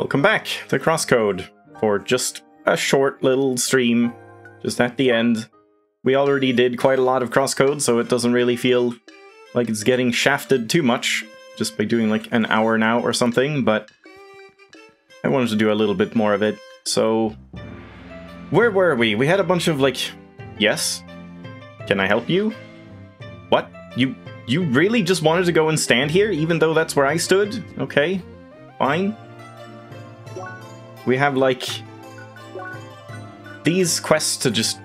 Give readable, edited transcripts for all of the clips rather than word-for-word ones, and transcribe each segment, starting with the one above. Welcome back to CrossCode for just a short little stream, just at the end. We already did quite a lot of CrossCode, so it doesn't really feel like it's getting shafted too much, just by doing like an hour now or something, but I wanted to do a little bit more of it. So, where were we? We had a bunch of like, yes? Can I help you? What? You really just wanted to go and stand here, even though that's where I stood? Okay, fine. We have like these quests to just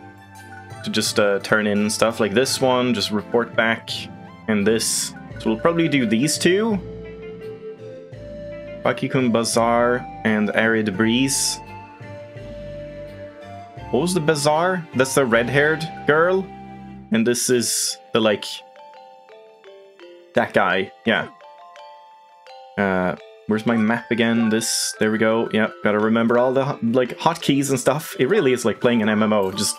turn in and stuff, like this one, just report back, and this. So we'll probably do these two. Bakikun Bazaar and Arid Breeze. What was the bazaar? That's the red-haired girl. And this is the, like, that guy. Yeah. Where's my map again? This. There we go. Yep. Gotta remember all the, like, hotkeys and stuff. It really is like playing an MMO. Just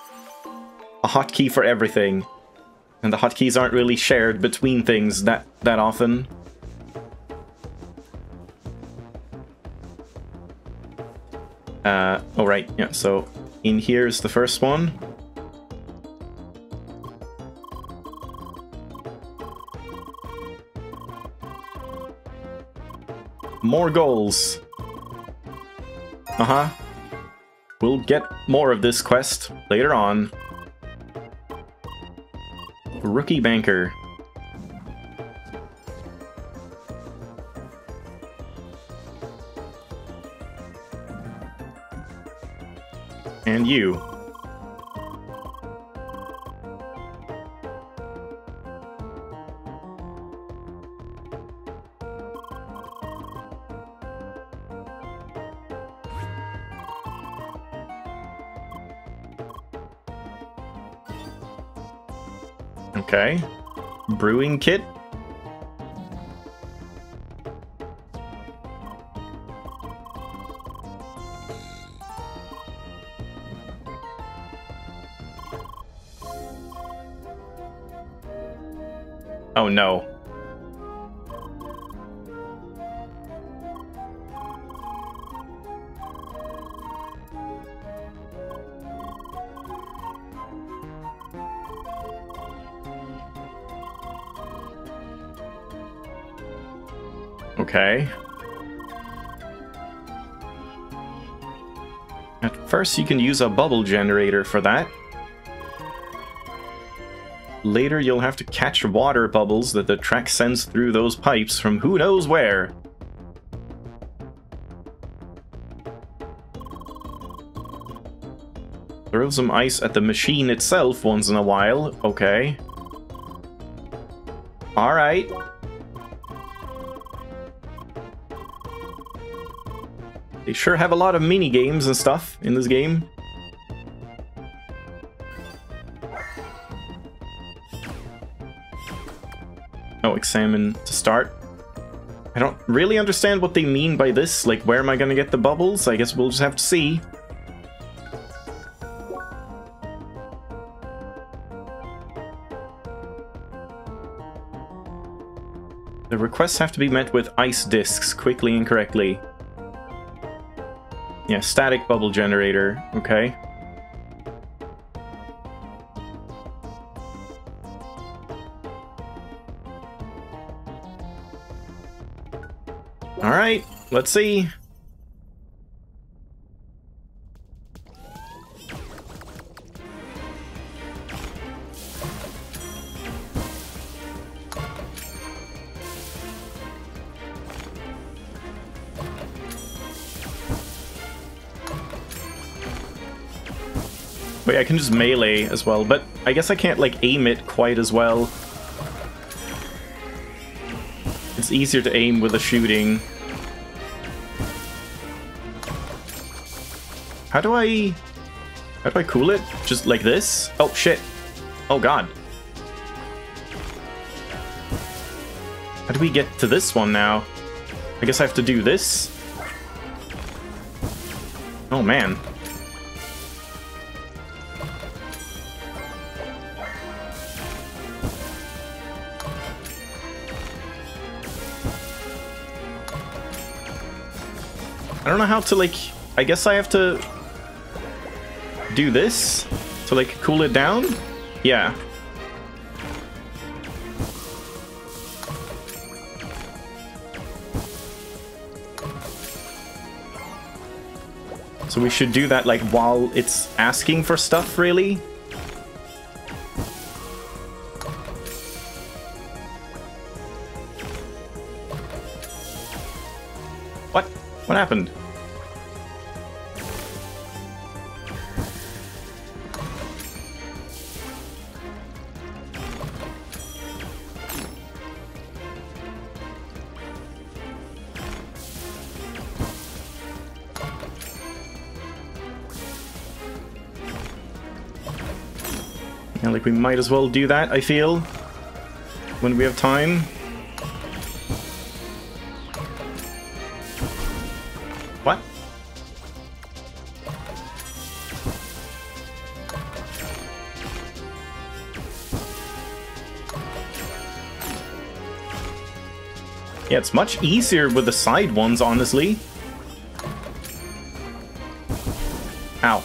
a hotkey for everything. And the hotkeys aren't really shared between things that often. Oh, right. Yeah, so in here is the first one. More goals. Uh-huh. We'll get more of this quest later on. Rookie Banker. And you. Okay. Brewing kit. Oh no. Okay. At first you can use a bubble generator for that. Later you'll have to catch water bubbles that the track sends through those pipes from who knows where. Throw some ice at the machine itself once in a while. Okay. Alright. They sure have a lot of mini games and stuff in this game. Oh, examine to start. I don't really understand what they mean by this. Like, where am I gonna get the bubbles? I guess we'll just have to see. The requests have to be met with ice discs quickly and correctly. Yeah, static bubble generator. Okay. Alright, let's see. Wait, I can just melee as well, but I guess I can't, like, aim it quite as well. It's easier to aim with a shooting. How do I cool it? Just like this? Oh, shit. Oh, God. How do we get to this one now? I guess I have to do this? Oh, man. I don't know how to, like, I guess I have to do this to, like, cool it down? Yeah. So we should do that, like, while it's asking for stuff, really? What? What happened? Like, we might as well do that, I feel, when we have time. What? Yeah, it's much easier with the side ones, honestly. Ow.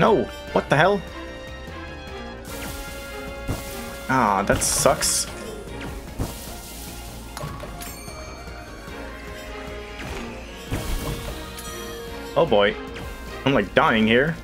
No! What the hell? Ah, that sucks. Oh boy. I'm like dying here.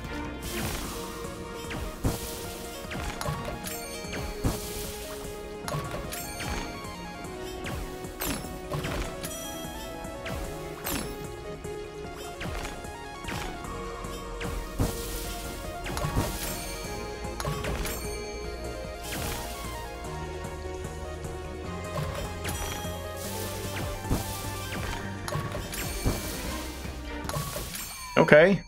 Okay.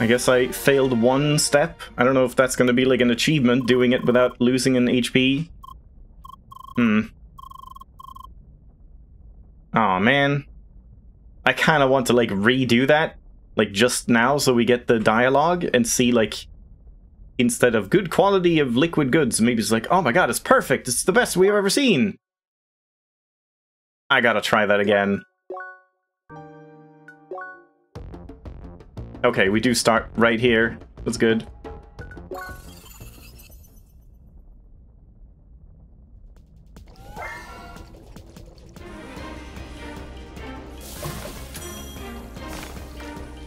I guess I failed one step. I don't know if that's going to be like an achievement, doing it without losing an HP. Aw, man. I kind of want to, like, redo that, like, just now, so we get the dialogue and see, like, instead of good quality of liquid goods, maybe it's like, oh my god, it's perfect, it's the best we've ever seen. I gotta try that again. Okay, we do start right here. That's good.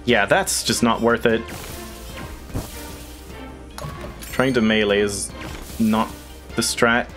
Yeah, that's just not worth it. Trying to melee is not the strat.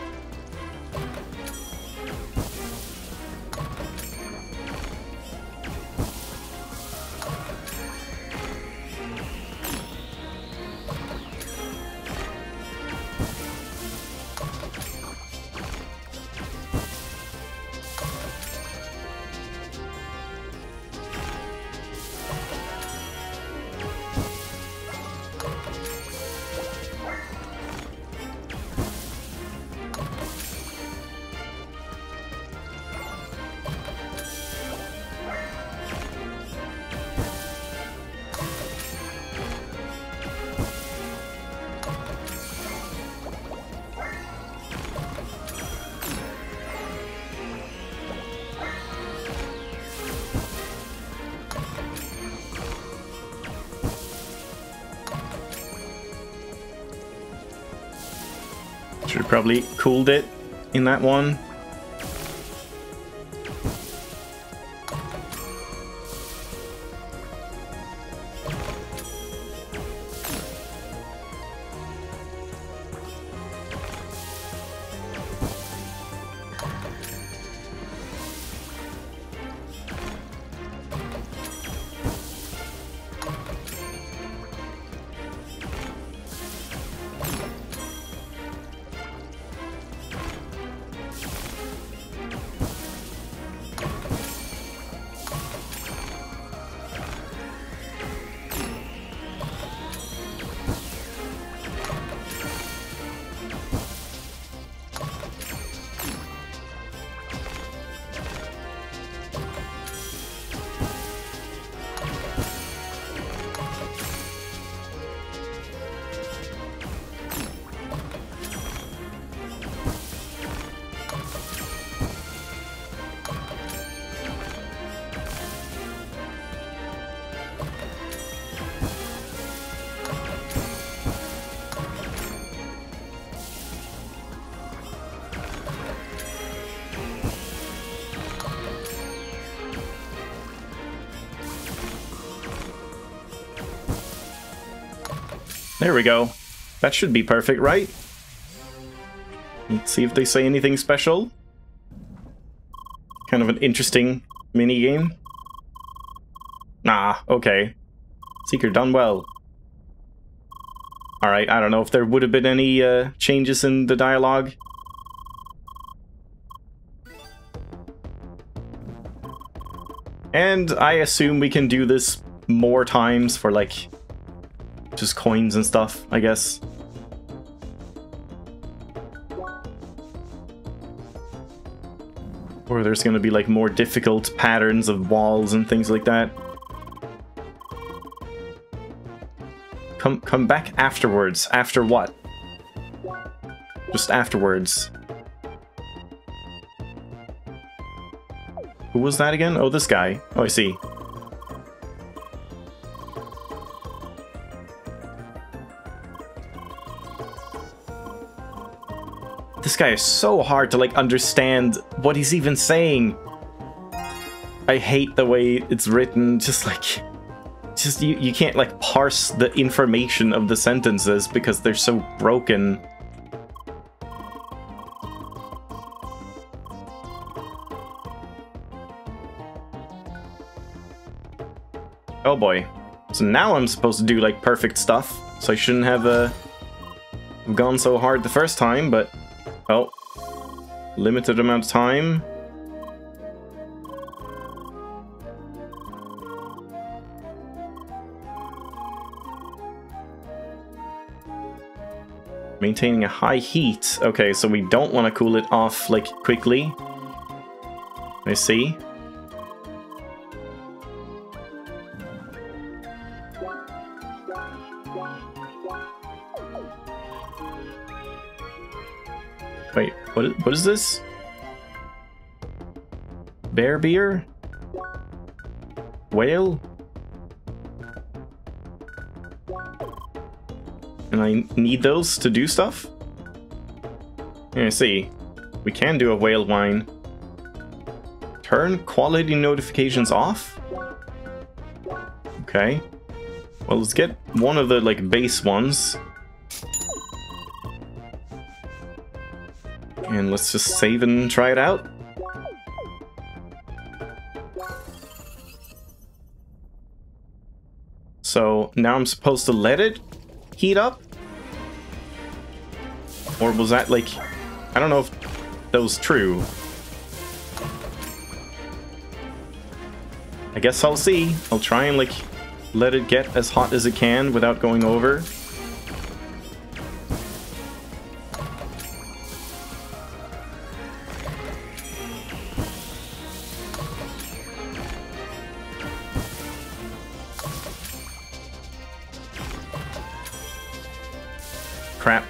Should have probably cooled it in that one. There we go. That should be perfect, right? Let's see if they say anything special. Kind of an interesting minigame. Nah, okay. Seeker done well. Alright, I don't know if there would have been any changes in the dialogue. And I assume we can do this more times for, like, just coins and stuff, I guess. Or there's gonna be, like, more difficult patterns of walls and things like that. Come back afterwards. After what? Just afterwards. Who was that again? Oh, this guy. Oh, I see. This guy is so hard to, like, understand what he's even saying. I hate the way it's written. Just, like, you can't, like, parse the information of the sentences because they're so broken. Oh boy. So now I'm supposed to do, like, perfect stuff. So I shouldn't have gone so hard the first time, but... Oh. Limited amount of time. Maintaining a high heat. Okay, so we don't want to cool it off, like, quickly. I see. Wait, what is this? Bear beer? Whale? And I need those to do stuff? Yeah, I see. We can do a whale wine. Turn quality notifications off? Okay. Well, let's get one of the, like, base ones. And let's just save and try it out. So now I'm supposed to let it heat up? Or was that, like... I don't know if that was true. I guess I'll see. I'll try and, like, let it get as hot as it can without going over. Crap.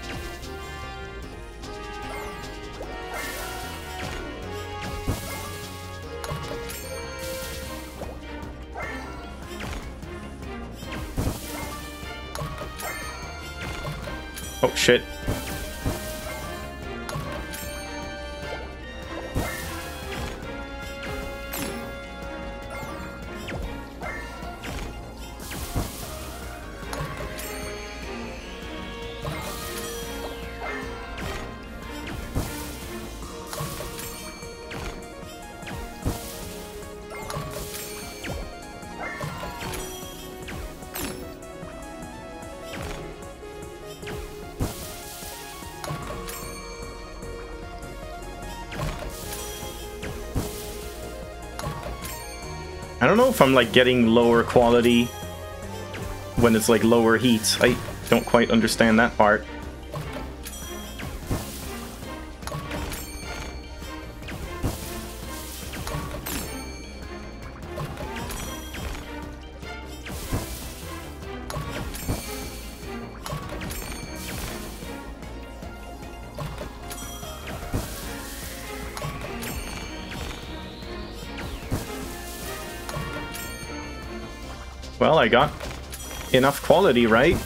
Oh, shit. I don't know if I'm, like, getting lower quality when it's, like, lower heat. I don't quite understand that part. Well, I got enough quality, right?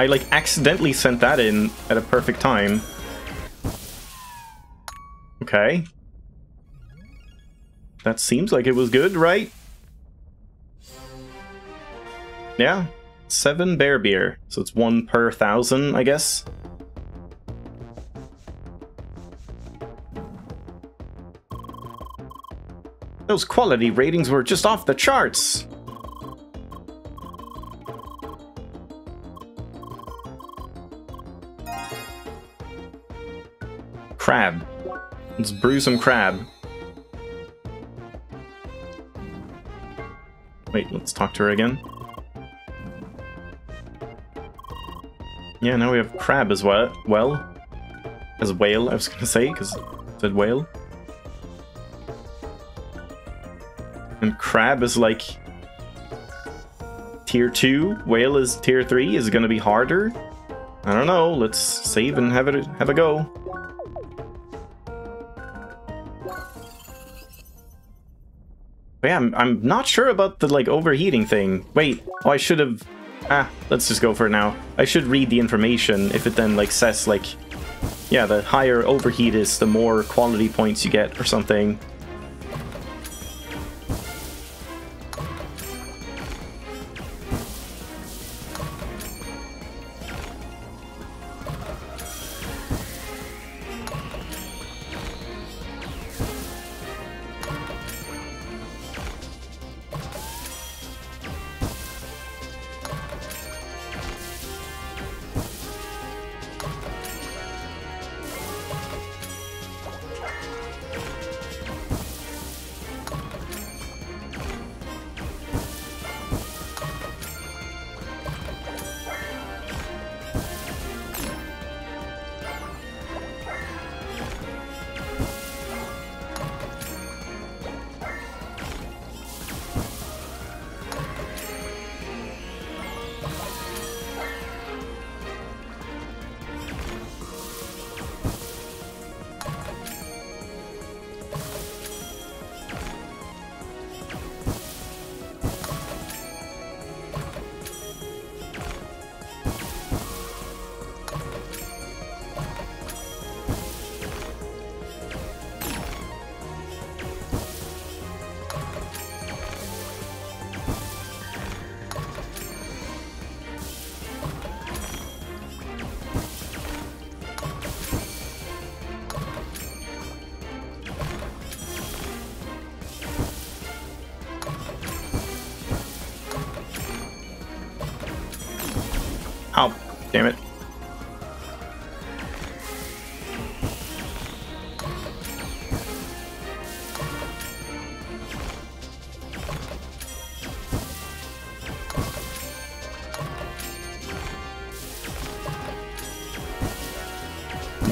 I like accidentally sent that in at a perfect time. Okay. That seems like it was good, right? Yeah. 7 bear beer. So it's 1 per 1,000, I guess. Those quality ratings were just off the charts! Crab. Let's brew some crab. Wait, let's talk to her again. Yeah, now we have crab as well. As whale, I was gonna say, because it said whale. And crab is like tier 2, whale is tier 3, is it gonna be harder? I don't know, let's save and have a go. But yeah, I'm not sure about the like overheating thing. Wait, oh I should have... Ah, let's just go for it now. I should read the information if it then like says like... Yeah, the higher overheat is, the more quality points you get or something.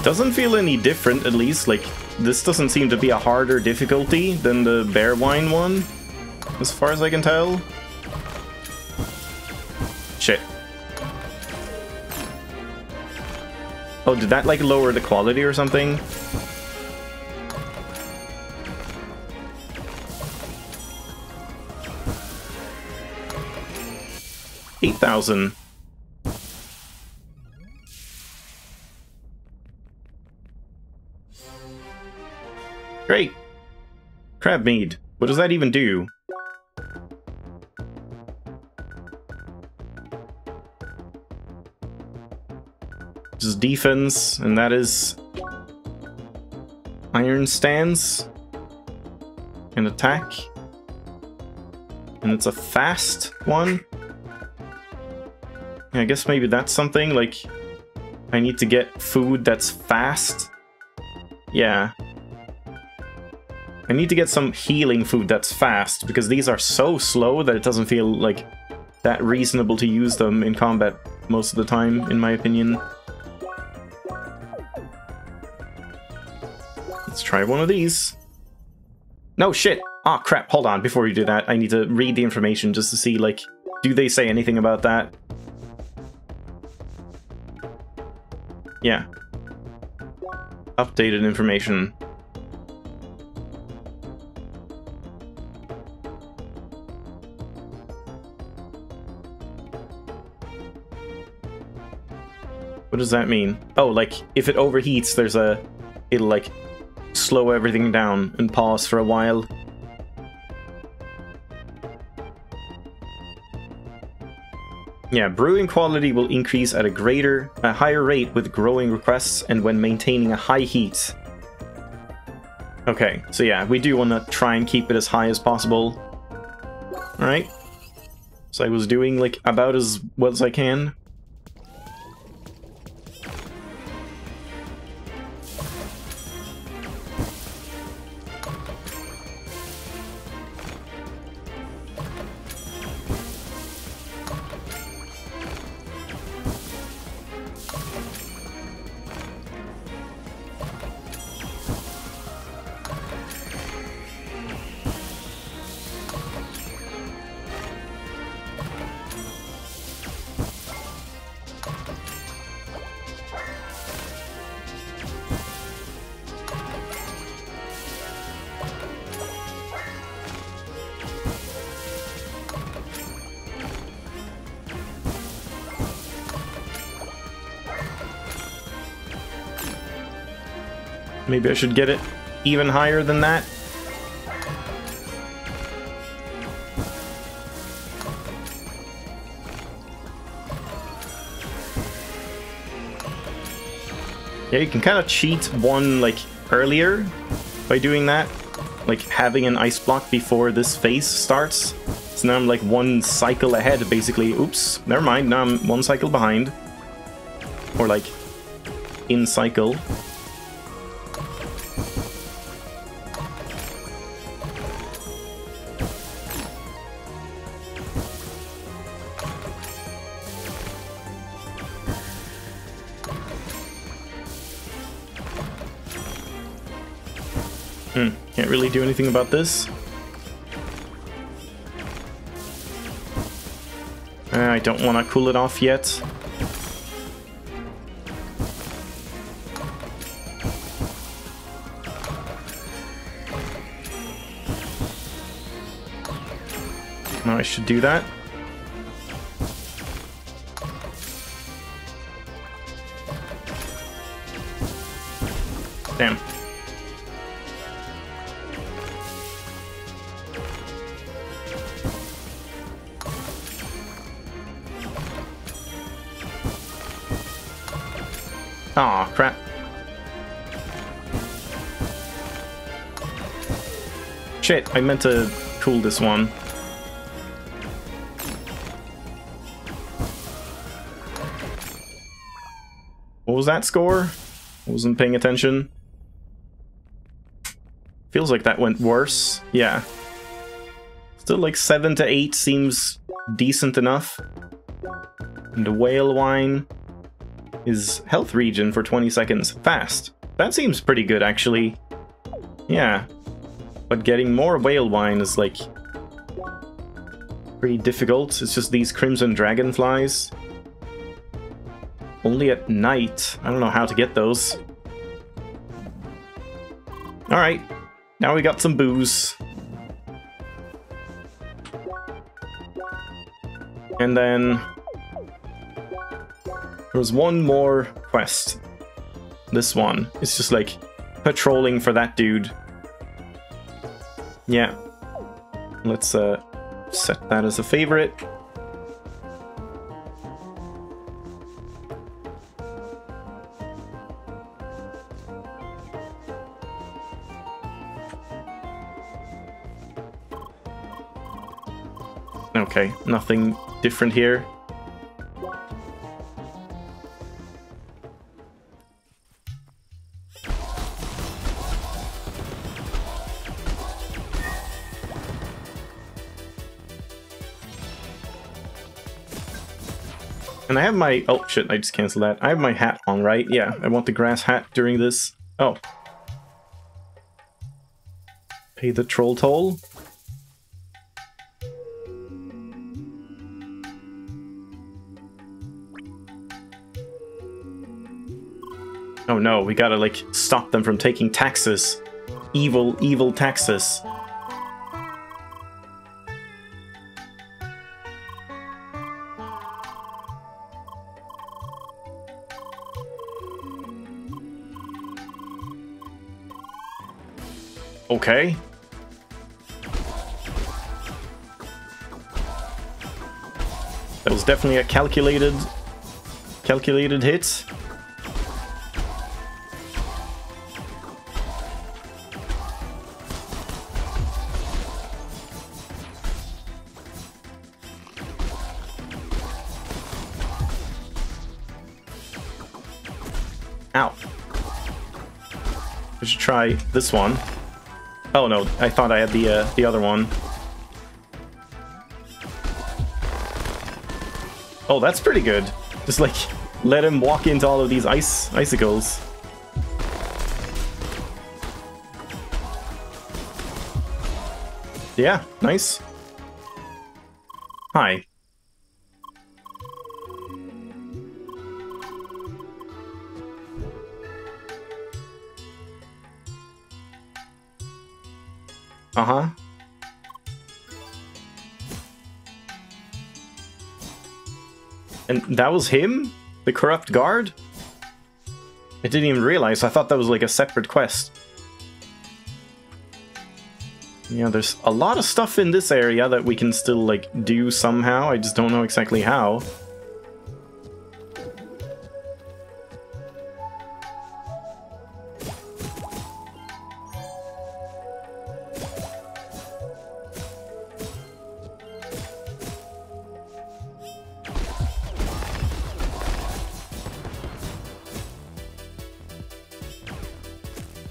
Doesn't feel any different, at least. Like, this doesn't seem to be a harder difficulty than the bear wine one, as far as I can tell. Shit. Oh, did that, like, lower the quality or something? $8,000. Great! Crab mead. What does that even do? Just defense, and that is... Iron stance. And attack. And it's a fast one. I guess maybe that's something, like... I need to get food that's fast. Yeah. I need to get some healing food that's fast, because these are so slow that it doesn't feel, like, that reasonable to use them in combat most of the time, in my opinion. Let's try one of these. No, shit! Ah, crap, hold on, before you do that, I need to read the information just to see, like, do they say anything about that? Yeah. Updated information. What does that mean? Oh, like, if it overheats, there's a... It'll, like, slow everything down and pause for a while. Yeah, brewing quality will increase at a higher rate with growing requests and when maintaining a high heat. Okay, so yeah, we do want to try and keep it as high as possible. Alright. So I was doing, like, about as well as I can. Maybe I should get it even higher than that. Yeah, you can kind of cheat one, like, earlier by doing that. Like, having an ice block before this phase starts. So now I'm, like, one cycle ahead, basically. Oops, never mind, now I'm one cycle behind. Or, like, in cycle. Can't really do anything about this. I don't want to cool it off yet. No, I should do that. Damn. Aw, crap. Shit, I meant to cool this one. What was that score? I wasn't paying attention. Feels like that went worse. Yeah. Still like 7 to 8 seems decent enough. And the whale wine... is health regen for 20 seconds fast. That seems pretty good, actually. Yeah. But getting more whale wine is, like, pretty difficult. It's just these crimson dragonflies. Only at night. I don't know how to get those. Alright. Now we got some booze. And then... there was one more quest. This one. It's just like patrolling for that dude. Yeah. Let's set that as a favorite. Okay, nothing different here. And I have my... oh, shit, I just canceled that. I have my hat on, right? Yeah, I want the grass hat during this. Oh. Pay the troll toll. Oh no, we gotta, like, stop them from taking taxes. Evil, evil taxes. Okay. That was definitely a calculated hit. Ow. We should try this one. Oh no, I thought I had the other one. Oh, that's pretty good. Just like let him walk into all of these icicles. Yeah, nice. Hi. Uh-huh. And that was him? The corrupt guard? I didn't even realize. I thought that was like a separate quest. Yeah, there's a lot of stuff in this area that we can still like do somehow. I just don't know exactly how.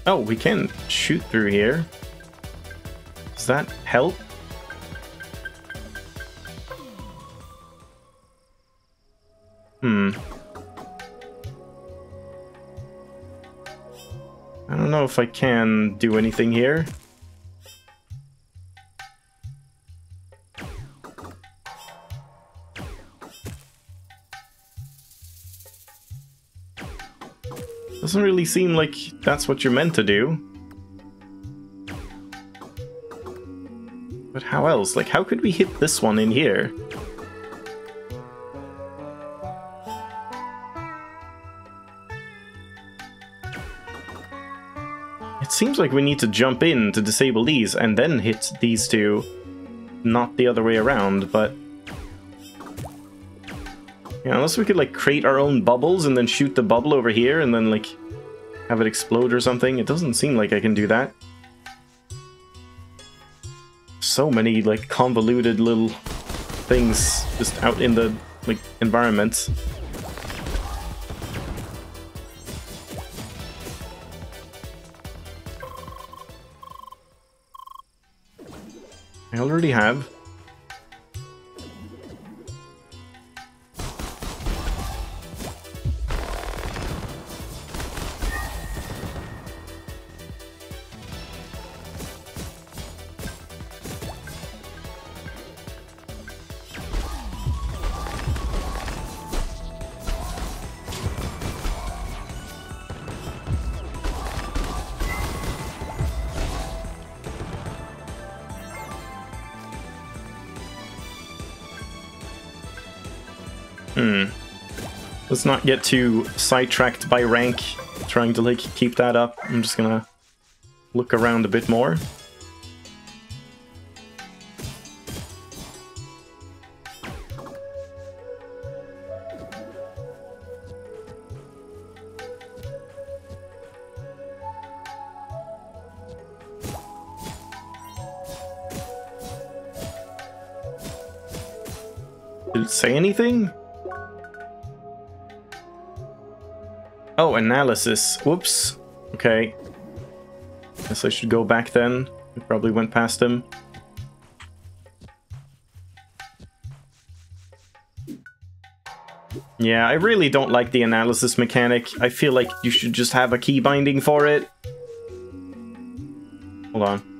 Oh, we can shoot through here. Does that help? Hmm. I don't know if I can do anything here. Doesn't really seem like that's what you're meant to do. But how else? Like, how could we hit this one in here? It seems like we need to jump in to disable these and then hit these two, not the other way around, but... Yeah, unless we could like create our own bubbles and then shoot the bubble over here and then like have it explode or something. It doesn't seem like I can do that. So many like convoluted little things just out in the like environment. I already have. Let's not get too sidetracked by rank, trying to like keep that up. I'm just gonna look around a bit more. Did it say anything? Oh, analysis. Whoops. Okay. Guess I should go back then. I probably went past him. Yeah, I really don't like the analysis mechanic. I feel like you should just have a key binding for it. Hold on.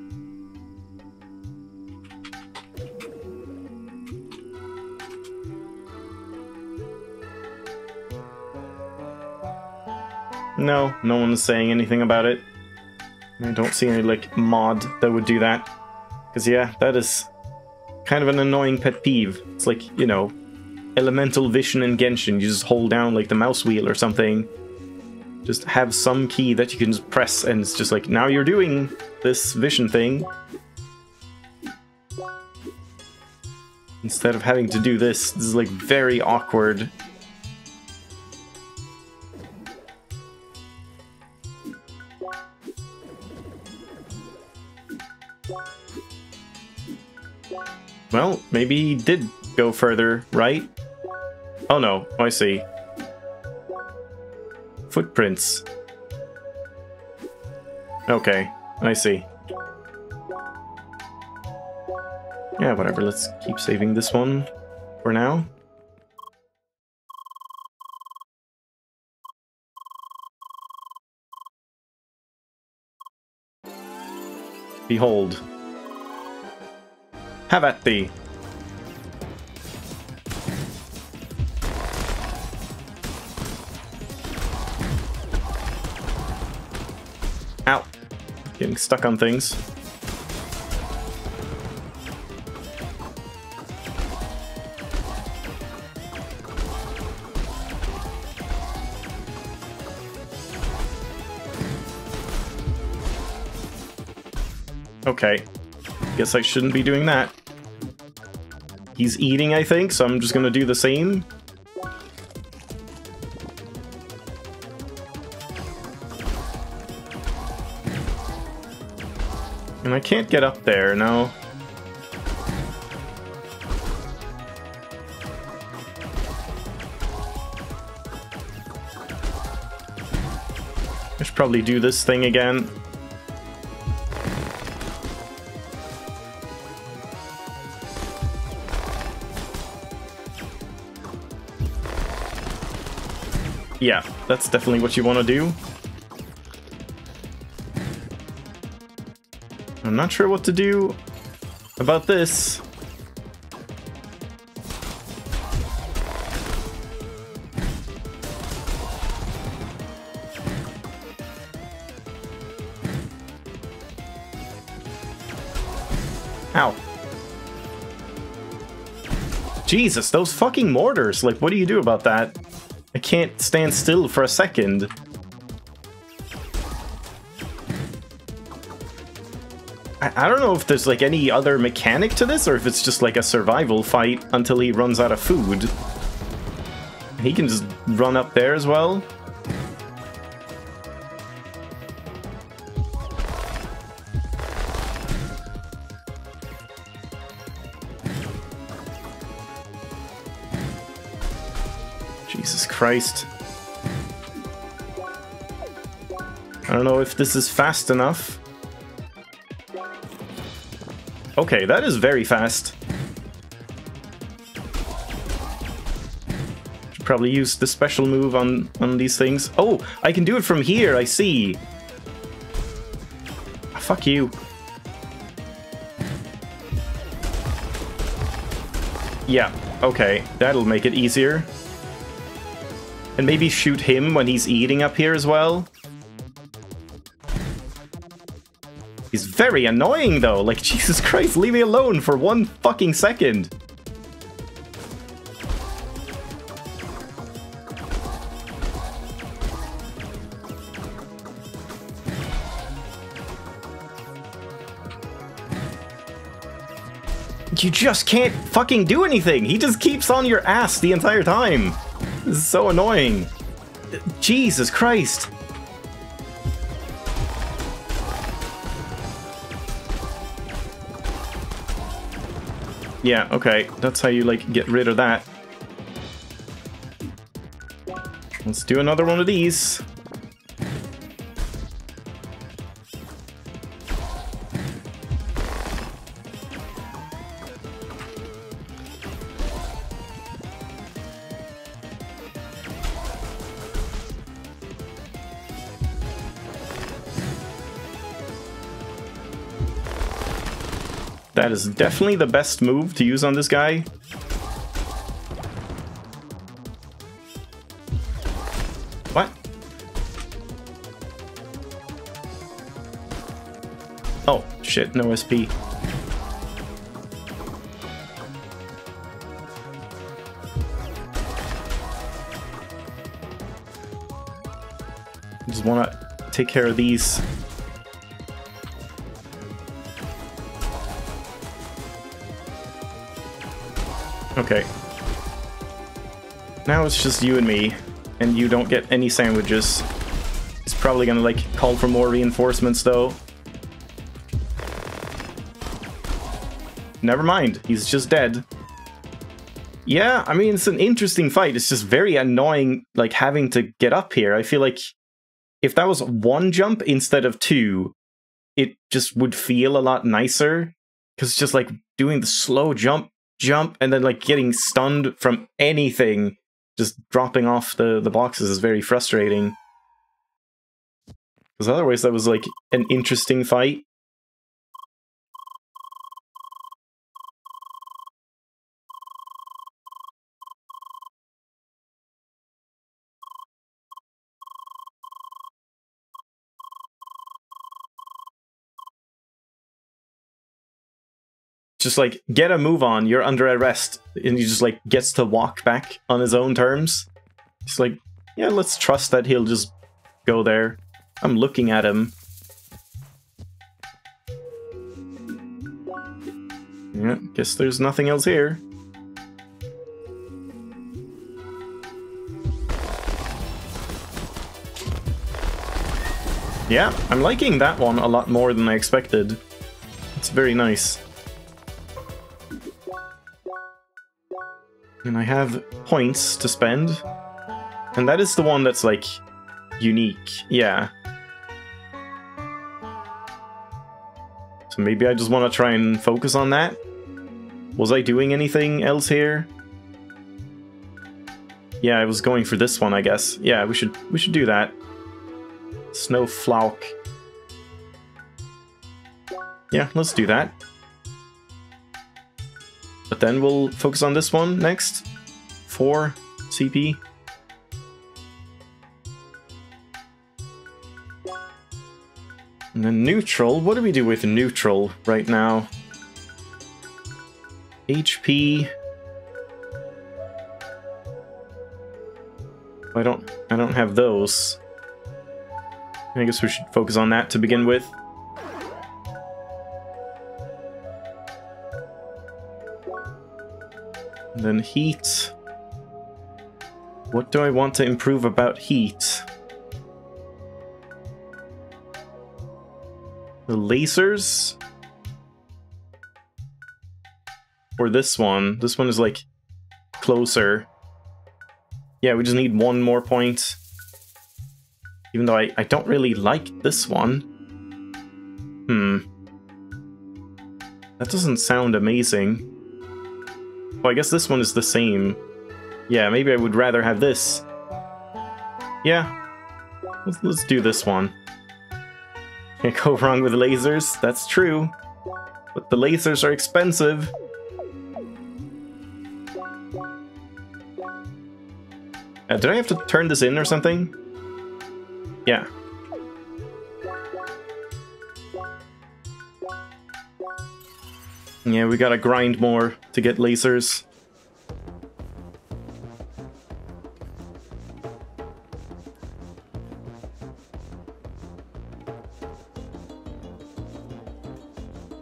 No, no one's saying anything about it. I don't see any, like, mod that would do that. Because, yeah, that is kind of an annoying pet peeve. It's like, you know, elemental vision in Genshin. You just hold down, like, the mouse wheel or something. Just have some key that you can just press and it's just like, now you're doing this vision thing. Instead of having to do this, this is like very awkward. Well, maybe he did go further, right? Oh no, I see. Footprints. Okay, I see. Yeah, whatever, let's keep saving this one for now. Behold. Have at thee. Ow. Getting stuck on things. Okay. Guess I shouldn't be doing that. He's eating, I think, so I'm just gonna do the same. And I can't get up there, no. I should probably do this thing again. Yeah, that's definitely what you want to do. I'm not sure what to do about this. Ow. Jesus, those fucking mortars. Like, what do you do about that? I can't stand still for a second. I don't know if there's like any other mechanic to this or if it's just like a survival fight until he runs out of food. He can just run up there as well. Christ. I don't know if this is fast enough. Okay, that is very fast. Should probably use the special move on these things. Oh, I can do it from here, I see. Oh, fuck you. Yeah, okay, that'll make it easier. And maybe shoot him when he's eating up here as well. He's very annoying though, like Jesus Christ, leave me alone for one fucking second. You just can't fucking do anything. He just keeps on your ass the entire time. This is so annoying. Jesus Christ. Yeah, okay. That's how you, like, get rid of that. Let's do another one of these. That is definitely the best move to use on this guy. What? Oh, shit, no SP. just want to take care of these. Okay. Now it's just you and me, and you don't get any sandwiches. It's probably gonna, like, call for more reinforcements, though. Never mind, he's just dead. Yeah, I mean, it's an interesting fight. It's just very annoying, like, having to get up here. I feel like if that was one jump instead of two, it just would feel a lot nicer. Because just, like, doing the slow jump, and then, like, getting stunned from anything, just dropping off the boxes is very frustrating. Because otherwise that was, like, an interesting fight. Just, like, get a move on, you're under arrest, and he just, like, gets to walk back on his own terms. It's like, yeah, let's trust that he'll just go there. I'm looking at him. Yeah, guess there's nothing else here. Yeah, I'm liking that one a lot more than I expected. It's very nice. And I have points to spend. And that is the one that's, like, unique. Yeah. So maybe I just want to try and focus on that. Was I doing anything else here? Yeah, I was going for this one, I guess. Yeah, we should do that. Snowflake. Yeah, let's do that. But then we'll focus on this one next. 4 CP. And then neutral. What do we do with neutral right now? HP. I don't have those. I guess we should focus on that to begin with. And then heat. What do I want to improve about heat? The lasers? Or this one? This one is, like, closer. Yeah, we just need one more point. Even though I don't really like this one. That doesn't sound amazing. Well, I guess this one is the same. Yeah, maybe I would rather have this. Yeah. Let's do this one. Can't go wrong with lasers, that's true. But the lasers are expensive. Did I have to turn this in or something? Yeah. Yeah, we gotta grind more to get lasers.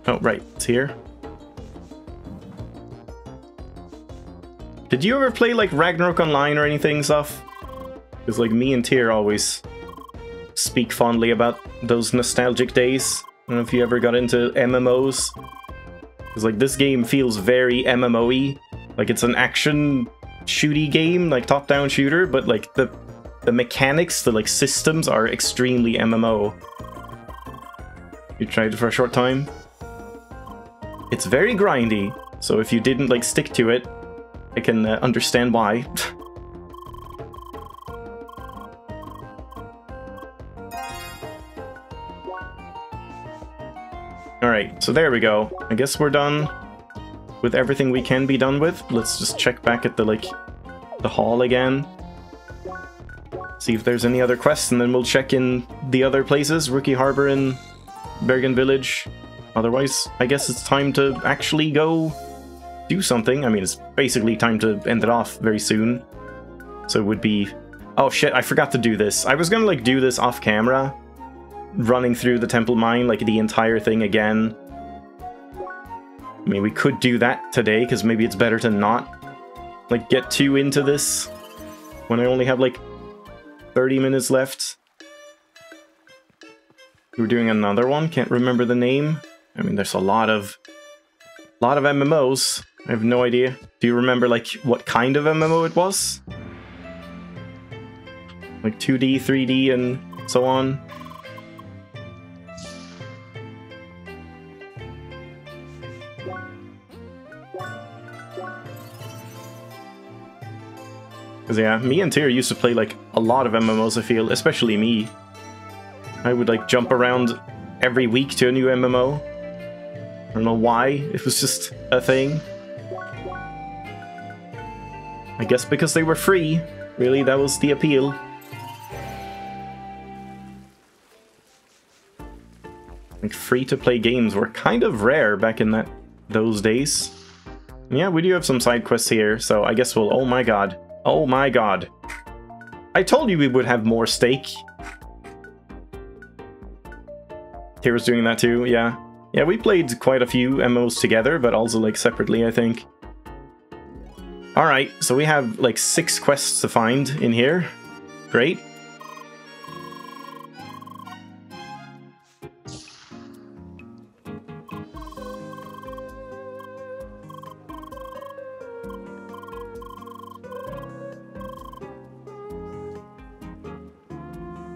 Oh, right, it's here. Did you ever play, like, Ragnarok Online or anything, stuff? Because, like, me and Tyr always speak fondly about those nostalgic days. I don't know if you ever got into MMOs. Because, like, this game feels very MMO-y. Like, it's an action shooty game, like, top-down shooter, but, like, the mechanics, the, like, systems are extremely MMO. You tried it for a short time? It's very grindy, so if you didn't, like, stick to it, I can understand why. Alright, so there we go. I guess we're done with everything we can be done with. Let's just check back at the, like, the hall again. See if there's any other quests, and then we'll check in the other places, Rookie Harbor and Bergen Village. Otherwise, I guess it's time to actually go do something. I mean, it's basically time to end it off very soon. So it would be Oh shit, I forgot to do this. I was gonna like do this off camera, running through the Temple Mine, like the entire thing again. I mean, we could do that today, because maybe it's better to not like get too into this when I only have like 30 minutes left. We're doing another one, can't remember the name. I mean, there's a lot of MMOs. I have no idea. Do you remember like what kind of MMO it was? Like 2D, 3D, and so on. Because yeah, me and Tyr used to play like a lot of MMOs, I feel, especially me. I would like jump around every week to a new MMO. I don't know why, it was just a thing. I guess because they were free. Really, that was the appeal. Like free-to-play games were kind of rare back in those days. And yeah, we do have some side quests here, so I guess we'll... Oh my god. Oh my god. I told you we would have more steak. Hero's doing that too, yeah. Yeah, we played quite a few MMOs together, but also like separately, I think. Alright, so we have like 6 quests to find in here. Great.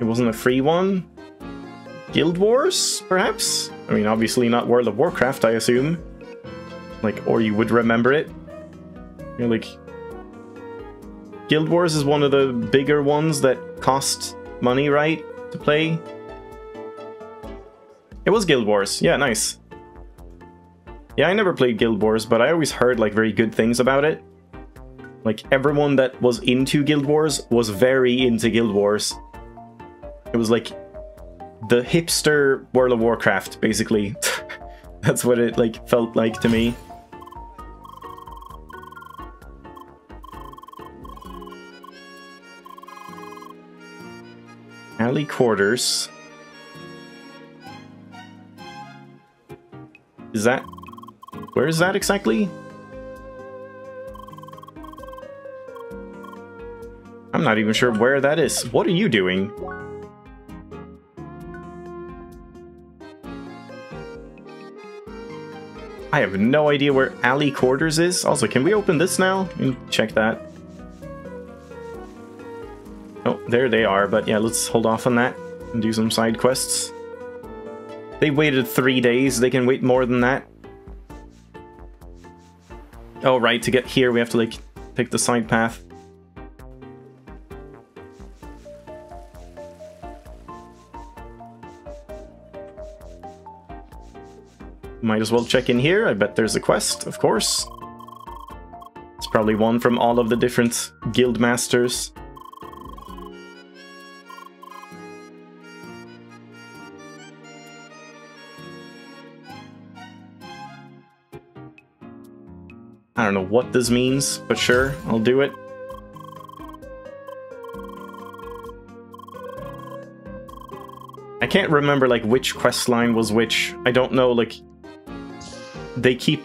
It wasn't a free one? Guild Wars, perhaps? I mean, obviously not World of Warcraft, I assume. Like, or you would remember it. You know, like... Guild Wars is one of the bigger ones that cost money, right? To play? It was Guild Wars. Yeah, nice. Yeah, I never played Guild Wars, but I always heard, like, very good things about it. Like, everyone that was into Guild Wars was very into Guild Wars. It was, like... the hipster World of Warcraft, basically. That's what it like felt like to me. Alley Quarters. Is that... where is that exactly? I'm not even sure where that is. What are you doing? I have no idea where Alley Quarters is. Also, can we open this now? Check that. Oh, there they are. But yeah, let's hold off on that and do some side quests. They waited 3 days. They can wait more than that. Oh, right. To get here, we have to, like, take the side path. Might as well check in here. I bet there's a quest, of course. It's probably one from all of the different guild masters. I don't know what this means, but sure, I'll do it. I can't remember, like, which quest line was which. I don't know, like... they keep,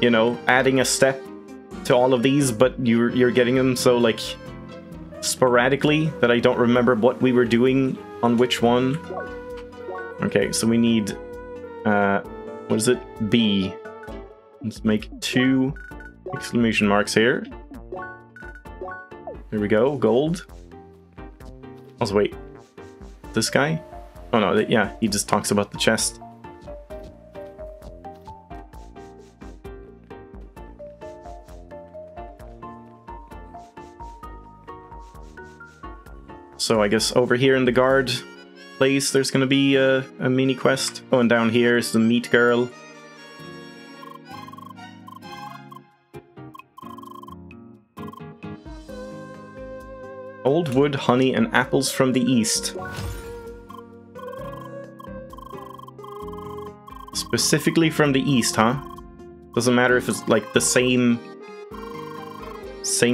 you know, adding a step to all of these, but you're getting them so, like, sporadically that I don't remember what we were doing on which one. Okay, so we need, what is it? B. Let's make 2 exclamation marks here. There we go, gold. Also, wait. This guy? Oh, no, yeah, he just talks about the chest. So I guess over here in the guard place, there's going to be a mini quest. Oh, and down here is the meat girl. Old wood, honey, and apples from the east. Specifically from the east, huh? Doesn't matter if it's like the same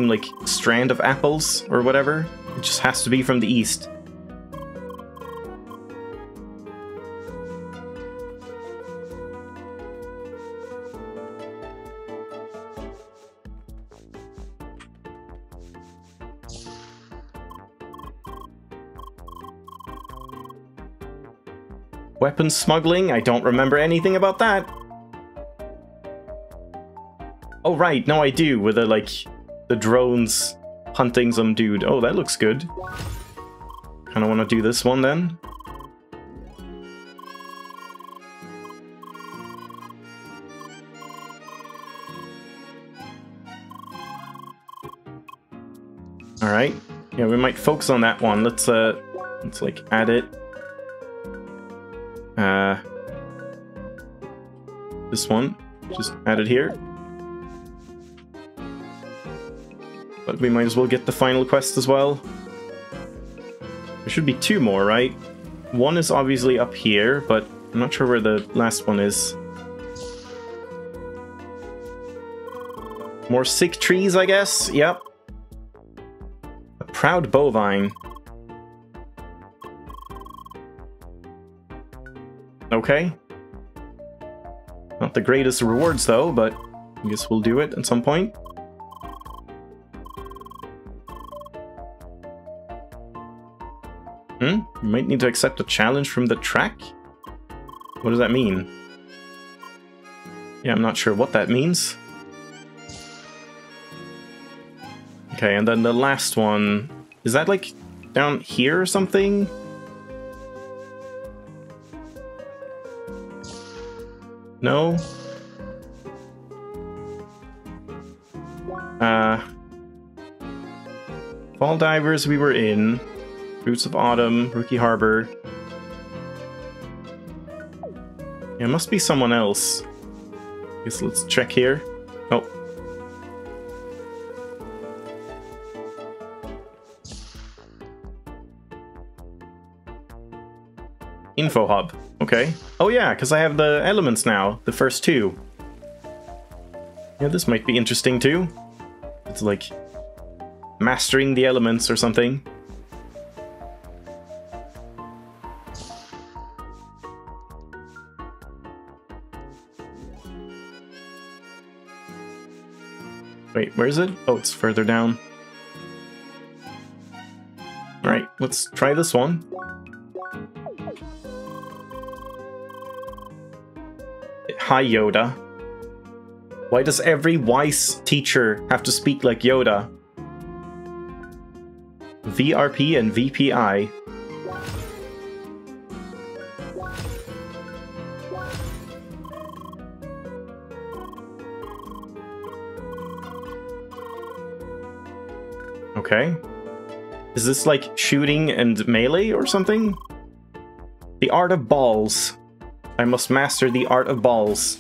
like strand of apples or whatever. It just has to be from the east. Weapon smuggling? I don't remember anything about that. Oh, right. No, I do. With the, like, the drones hunting some dude. Oh, that looks good. Kind of want to do this one then. All right. Yeah, we might focus on that one. Let's like add it. This one, just added here. But we might as well get the final quest as well. There should be two more, right? One is obviously up here, but I'm not sure where the last one is. More sick trees, I guess? Yep. A proud bovine. Okay. Not the greatest rewards though, but I guess we'll do it at some point. Hmm? You might need to accept a challenge from the track? What does that mean? Yeah, I'm not sure what that means. Okay, and then the last one... Is that like down here or something? No? Fall Divers we were in. Roots of Autumn, Rookie Harbor. Yeah, it must be someone else. I guess let's check here. Oh. Info Hub. Okay. Oh yeah, because I have the elements now, the first two. Yeah, this might be interesting too. It's like mastering the elements or something. Wait, where is it? Oh, it's further down. Alright, let's try this one. Hi, Yoda. Why does every wise teacher have to speak like Yoda? VRP and VPI. Okay. Is this like shooting and melee or something? The art of balls. I must master the art of balls.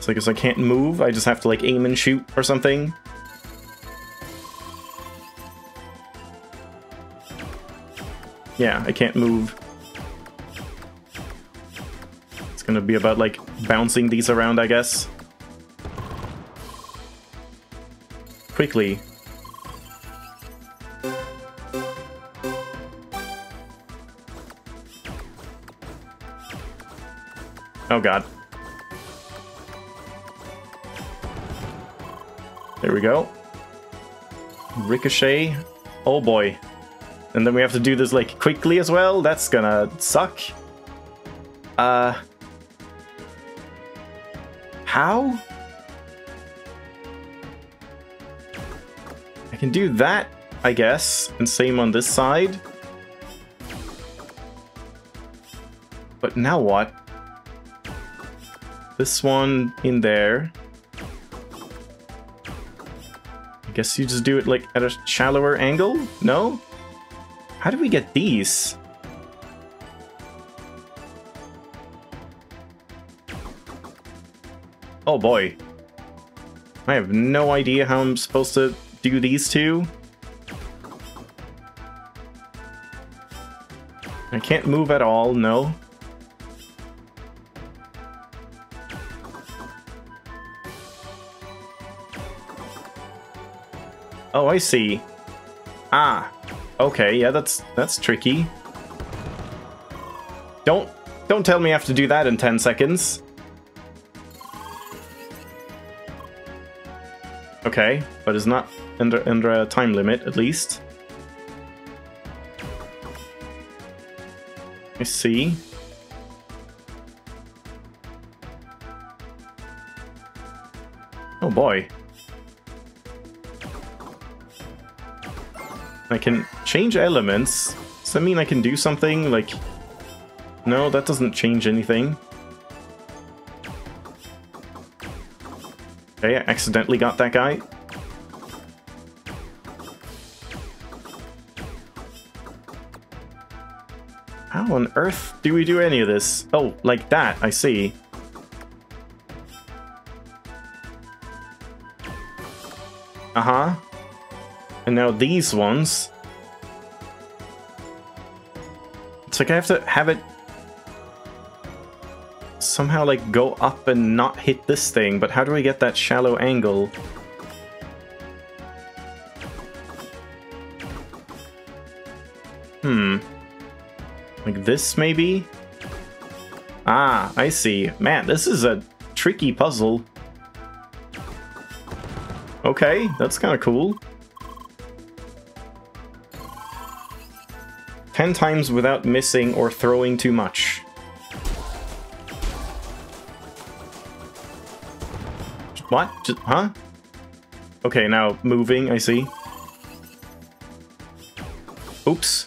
So I guess I can't move, I just have to like aim and shoot or something. Yeah, I can't move. It's gonna be about like bouncing these around, I guess. Quickly. Oh god. There we go. Ricochet. Oh boy. And then we have to do this like quickly as well. That's gonna suck. How? I can do that, I guess. And same on this side. But now what? This one in there. I guess you just do it like at a shallower angle? No? How do we get these? Oh boy. I have no idea how I'm supposed to do these two. I can't move at all, no. Oh, I see. Ah. Okay, yeah, that's tricky. Don't tell me I have to do that in 10 seconds. Okay, but it's not under a time limit, at least. I see. Oh boy. I can change elements. Does that mean I can do something? Like, no, that doesn't change anything. Okay, I accidentally got that guy. How on earth do we do any of this? Oh, like that, I see. Uh-huh. And now these ones. It's like I have to have it somehow like go up and not hit this thing, but how do I get that shallow angle? Hmm. Like this maybe? Ah, I see. Man, this is a tricky puzzle. Okay, that's kind of cool. 10 times without missing or throwing too much. What? Just, huh? Okay, now moving, I see. Oops.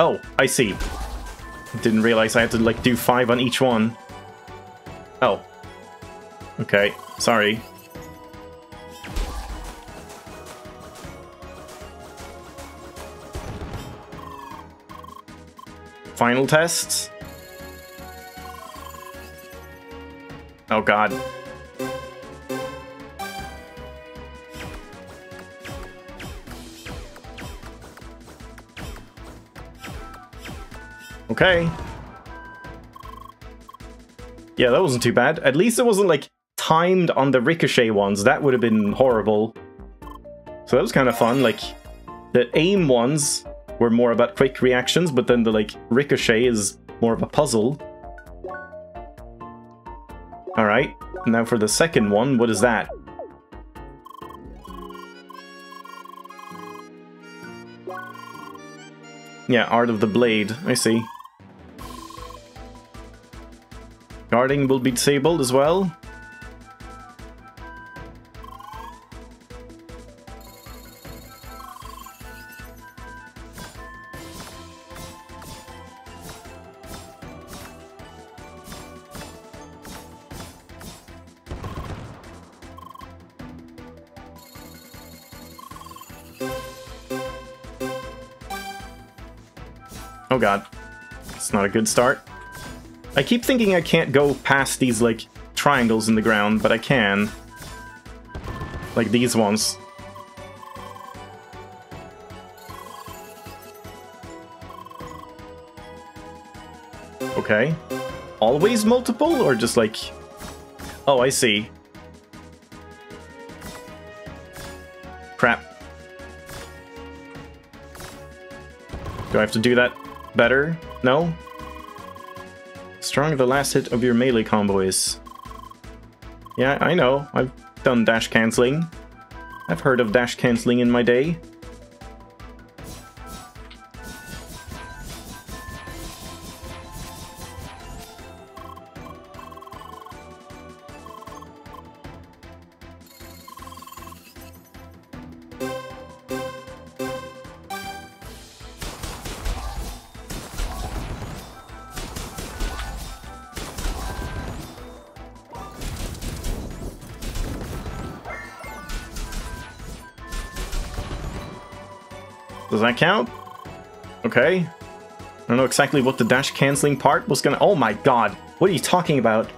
Oh, I see. Didn't realize I had to, like, do 5 on each one. Oh. Okay, sorry. Final tests? Oh god. Okay. Yeah, that wasn't too bad. At least it wasn't, like, timed on the ricochet ones. That would have been horrible. So that was kind of fun. Like, the aim ones were more about quick reactions, but then the, like, ricochet is more of a puzzle. Alright, now for the second one, what is that? Yeah, Art of the Blade, I see. Guarding will be disabled as well. Oh god, it's not a good start. I keep thinking I can't go past these, like, triangles in the ground, but I can. Like these ones. Okay. Always multiple, or just like... Oh, I see. Crap. Do I have to do that better? No? Strong the last hit of your melee combo is. Yeah, I know. I've done dash cancelling. I've heard of dash cancelling in my day. Does that count? Okay. I don't know exactly what the dash cancelling part was gonna... Oh my god! What are you talking about?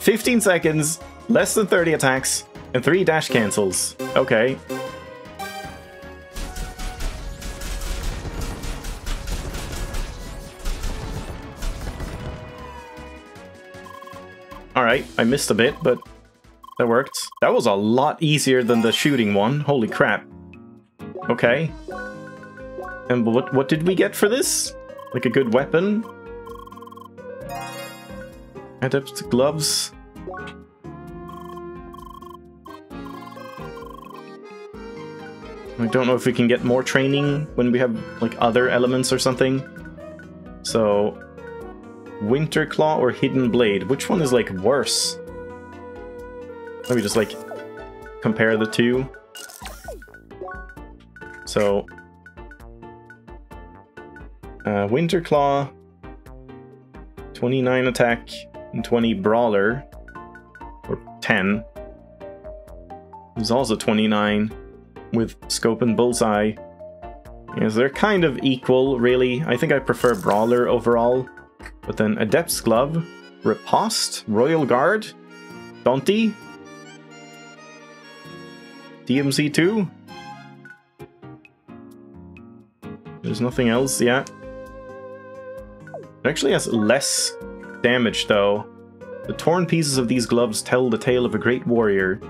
15 seconds, less than 30 attacks, and 3 dash cancels. Okay. Alright, I missed a bit, but that worked. That was a lot easier than the shooting one. Holy crap. Okay. And what did we get for this? Like a good weapon? Adept gloves. I don't know if we can get more training when we have like other elements or something. So Winterclaw or Hidden Blade, which one is like worse? Let me just like compare the two. So Winterclaw, 29 attack and 20 brawler, or 10. There's also 29 with scope and bullseye. Yes, they're kind of equal, really. I think I prefer brawler overall. But then Adept's Glove, Riposte, Royal Guard, Dante, DMC 2. There's nothing else, yeah. It actually has less damage, though. The torn pieces of these gloves tell the tale of a great warrior.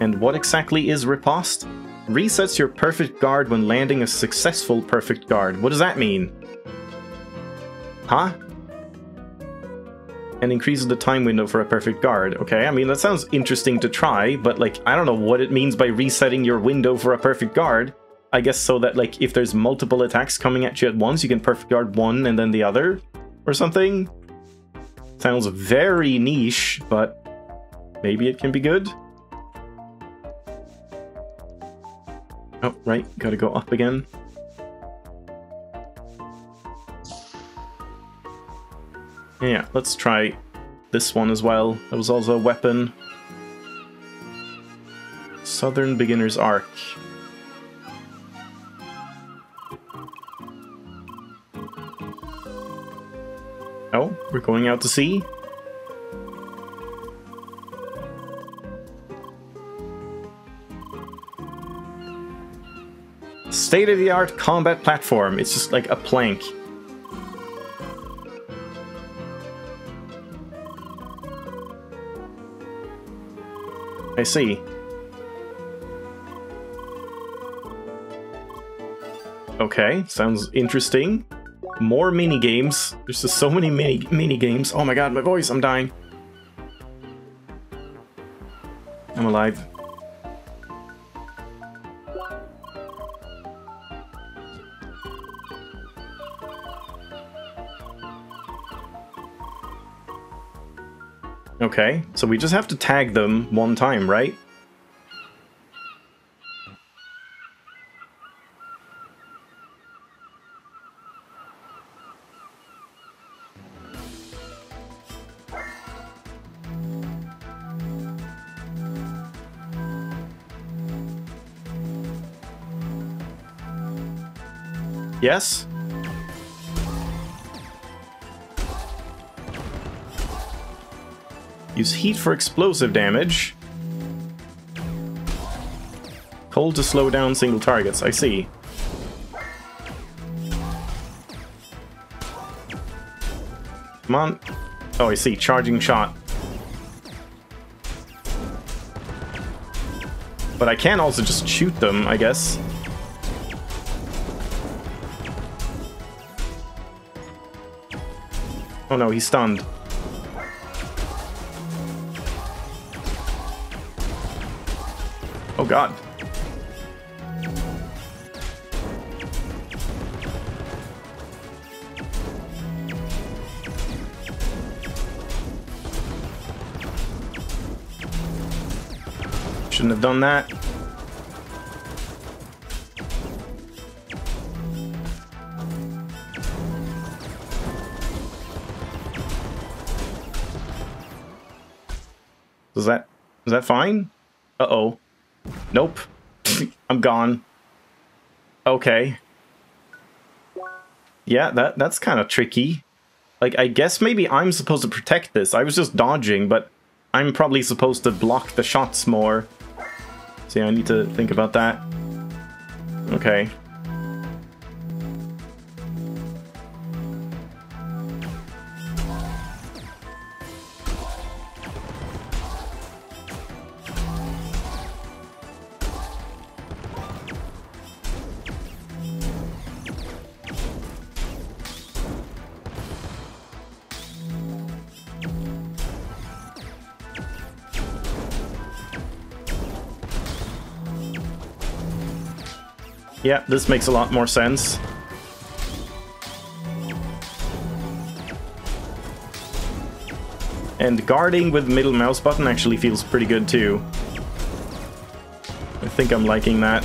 And what exactly is Riposte? Resets your perfect guard when landing a successful perfect guard. What does that mean? Huh? And increases the time window for a perfect guard. Okay, I mean, that sounds interesting to try, but, like, I don't know what it means by resetting your window for a perfect guard. I guess so that, like, if there's multiple attacks coming at you at once, you can perfect guard one and then the other, or something. Sounds very niche, but maybe it can be good. Oh, right, gotta go up again. Yeah, let's try this one as well. That was also a weapon. Southern Beginner's Arc. Oh, we're going out to sea? State-of-the-art combat platform. It's just like a plank. I see. Okay, sounds interesting. More minigames. There's just so many minigames. Oh my god, my voice, I'm dying. I'm alive. Okay, so we just have to tag them one time, right? Yes? Use heat for explosive damage. Cold to slow down single targets, I see. Come on. Oh, I see. Charging shot. But I can also just shoot them, I guess. Oh no, he's stunned. Oh god. Shouldn't have done that. Is that fine? Uh-oh. Nope. I'm gone. Okay. Yeah, that's kind of tricky. Like, I guess maybe I'm supposed to protect this. I was just dodging, but I'm probably supposed to block the shots more. So yeah, I need to think about that. Okay. Yeah, this makes a lot more sense. And guarding with middle mouse button actually feels pretty good too. I think I'm liking that.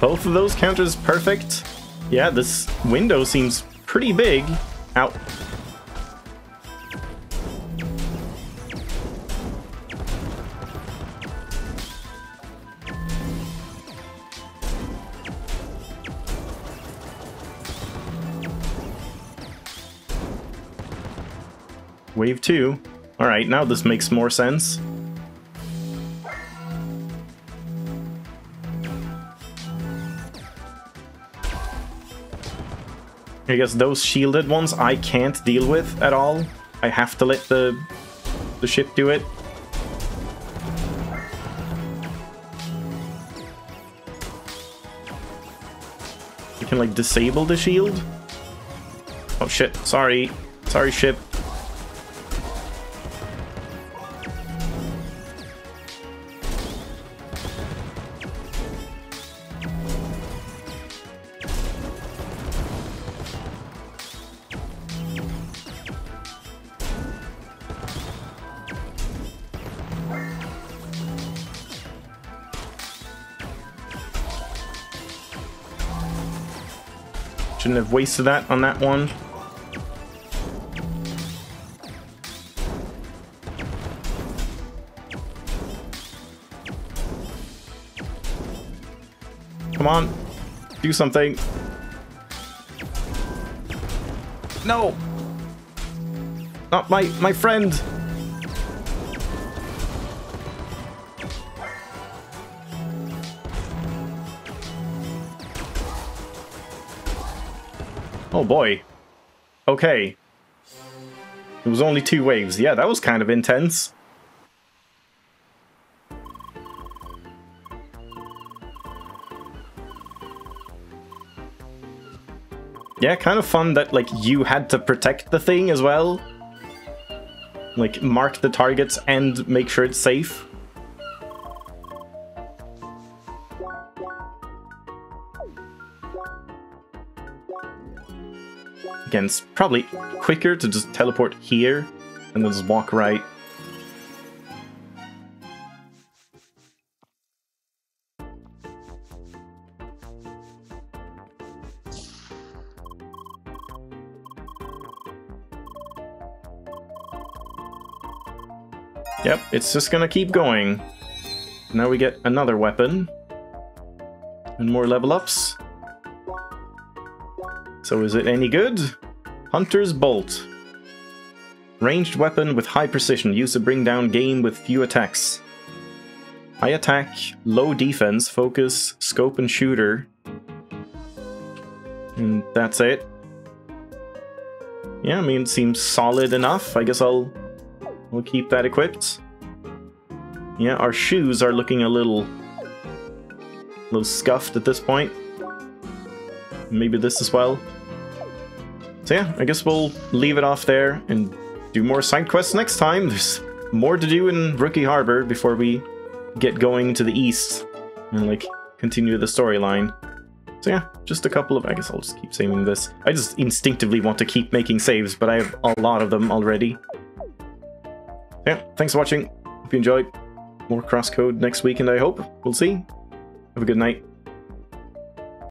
Both of those counters perfect. Yeah, this window seems pretty big. Ow. Wave 2. Alright, now this makes more sense. I guess those shielded ones I can't deal with at all. I have to let the ship do it. You can, like, disable the shield. Oh shit, sorry. Sorry, ship. Shouldn't have wasted that on that one. Come on, do something. No, not my friend. Oh boy. Okay. It was only 2 waves. Yeah, that was kind of intense. Yeah, kind of fun that, like, you had to protect the thing as well. Like, mark the targets and make sure it's safe. Again, it's probably quicker to just teleport here and then just walk right. Yep, it's just gonna keep going. Now we get another weapon and more level ups. So is it any good? Hunter's Bolt. Ranged weapon with high precision, used to bring down game with few attacks. High attack, low defense, focus, scope and shooter. And that's it. Yeah, I mean, it seems solid enough. I guess I'll keep that equipped. Yeah, our shoes are looking a little scuffed at this point. Maybe this as well. So yeah, I guess we'll leave it off there and do more side quests next time. There's more to do in Rookie Harbor before we get going to the east and, like, continue the storyline. So yeah, just a couple of... I guess I'll just keep saving this. I just instinctively want to keep making saves, but I have a lot of them already. Yeah, thanks for watching. Hope you enjoyed. More CrossCode next weekend, I hope. We'll see. Have a good night.